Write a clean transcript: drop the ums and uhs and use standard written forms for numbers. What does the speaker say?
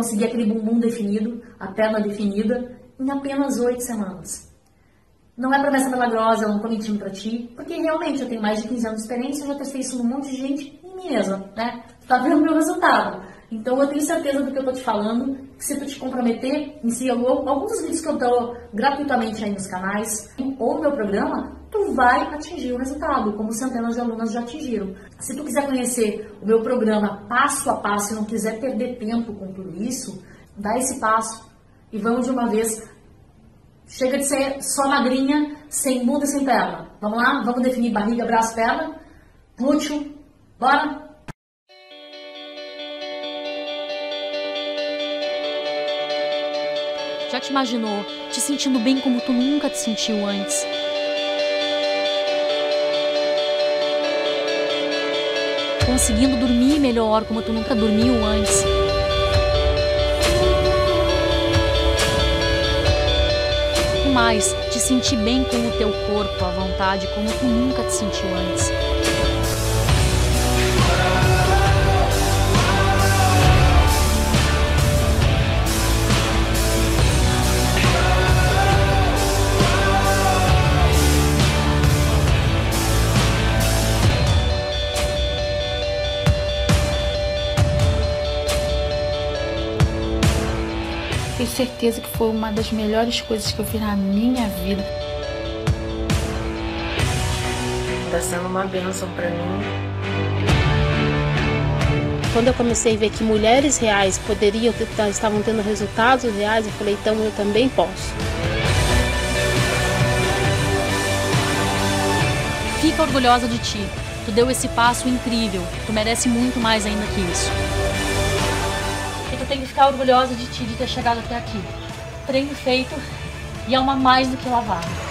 conseguir aquele bumbum definido, a perna definida, em apenas 8 semanas. Não é promessa milagrosa, eu não prometi para ti, porque realmente eu tenho mais de 15 anos de experiência, eu já testei isso num monte de gente em mim mesma, né? Tu tá vendo o meu resultado. Então eu tenho certeza do que eu tô te falando, que se tu te comprometer em si, alguns dos vídeos que eu dou gratuitamente aí nos canais, ou no meu programa, tu vai atingir o resultado, como centenas de alunas já atingiram. Se tu quiser conhecer o meu programa passo a passo e não quiser perder tempo com tudo isso, dá esse passo e vamos de uma vez. Chega de ser só magrinha, sem bunda e sem perna. Vamos lá? Vamos definir barriga, braço, perna, glúteo, bora? Já te imaginou te sentindo bem como tu nunca te sentiu antes? Conseguindo dormir melhor como tu nunca dormiu antes? E mais, te sentir bem com o teu corpo, à vontade, como tu nunca te sentiu antes? Tenho certeza que foi uma das melhores coisas que eu fiz na minha vida. Tá sendo uma bênção pra mim. Quando eu comecei a ver que mulheres reais poderiam, estavam tendo resultados reais, eu falei, então eu também posso. Fica orgulhosa de ti. Tu deu esse passo incrível. Tu merece muito mais ainda que isso. Tem que ficar orgulhosa de ti, de ter chegado até aqui. Treino feito e é uma mais do que lavada.